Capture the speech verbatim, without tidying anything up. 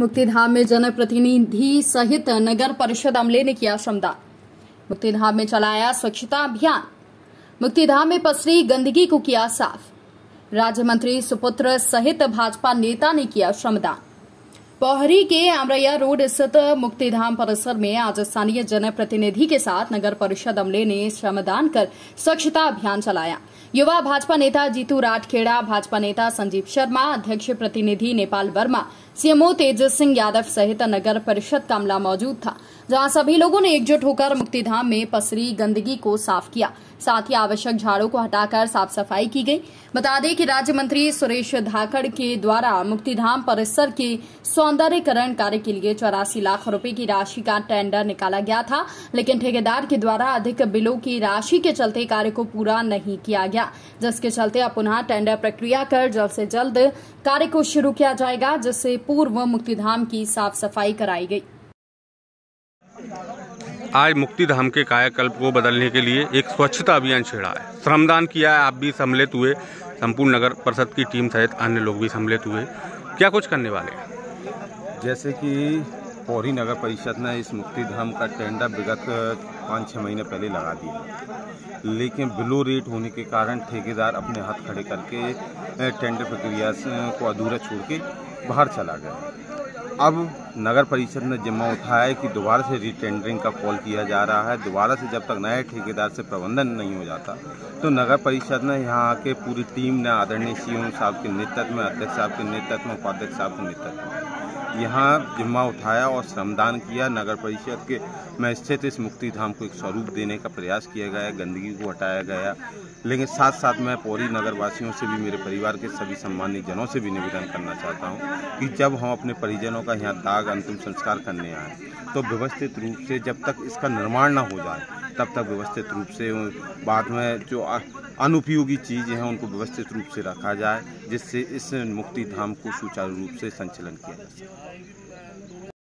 मुक्तिधाम में जनप्रतिनिधि सहित नगर परिषद अमले ने किया श्रमदान। मुक्तिधाम में चलाया स्वच्छता अभियान। मुक्तिधाम में पसरी गंदगी को किया साफ। राज्य मंत्री सुपुत्र सहित भाजपा नेता ने किया श्रमदान। पोहरी के आमरैया रोड स्थित मुक्तिधाम परिसर में आज स्थानीय जनप्रतिनिधि के साथ नगर परिषद अमले ने श्रमदान कर स्वच्छता अभियान चलाया। युवा भाजपा नेता जीतू राठखेड़ा, भाजपा नेता संजीव शर्मा, अध्यक्ष प्रतिनिधि नेपाल वर्मा, सीएमओ तेज सिंह यादव सहित नगर परिषद का अमला मौजूद था, जहां सभी लोगों ने एकजुट होकर मुक्तिधाम में पसरी गंदगी को साफ किया। साथ ही आवश्यक झाड़ों को हटाकर साफ सफाई की गई। बता दें कि राज्य मंत्री सुरेश धाखड़ के द्वारा मुक्तिधाम परिसर के सौंदर्यकरण कार्य के लिए चौरासी लाख रुपए की राशि का टेंडर निकाला गया था, लेकिन ठेकेदार के द्वारा अधिक बिलों की राशि के चलते कार्य को पूरा नहीं किया गया, जिसके चलते अब पुनः टेंडर प्रक्रिया कर जल्द से जल्द कार्य को शुरू किया जाएगा, जिससे पूर्व मुक्तिधाम की साफ सफाई कराई गई। आज मुक्तिधाम के कायाकल्प को बदलने के लिए एक स्वच्छता अभियान छेड़ा है, श्रमदान किया है। आप भी सम्मिलित हुए, संपूर्ण नगर परिषद की टीम सहित अन्य लोग भी सम्मिलित हुए, क्या कुछ करने वाले हैं? जैसे कि पौरी नगर परिषद ने इस मुक्तिधाम का टेंडर विगत पाँच छः महीने पहले लगा दिया, लेकिन बिलो रेट होने के कारण ठेकेदार अपने हाथ खड़े करके टेंडर प्रक्रिया को अधूरा छोड़ के बाहर चला गया। अब नगर परिषद ने जिम्मा उठाया कि दोबारा से रीटेंडरिंग का कॉल किया जा रहा है। दोबारा से जब तक नए ठेकेदार से प्रबंधन नहीं हो जाता तो नगर परिषद ने यहाँ आके पूरी टीम ने आदरणीय सीएम साहब के नेतृत्व में, अध्यक्ष साहब के नेतृत्व में, उपाध्यक्ष साहब के नेतृत्व में यहाँ जिम्मा उठाया और श्रमदान किया। नगर परिषद के में स्थित इस मुक्तिधाम को एक स्वरूप देने का प्रयास किया गया, गंदगी को हटाया गया। लेकिन साथ साथ मैं पौरी नगरवासियों से भी, मेरे परिवार के सभी सम्मानित जनों से भी निवेदन करना चाहता हूं कि जब हम अपने परिजनों का यहाँ दाग अंतिम संस्कार करने आए तो व्यवस्थित रूप से, जब तक इसका निर्माण ना हो जाए तब तक व्यवस्थित रूप से, बाद में जो अनुपयोगी चीज़ें हैं उनको व्यवस्थित रूप से रखा जाए, जिससे इस मुक्तिधाम को सुचारू रूप से संचालन किया जा सके।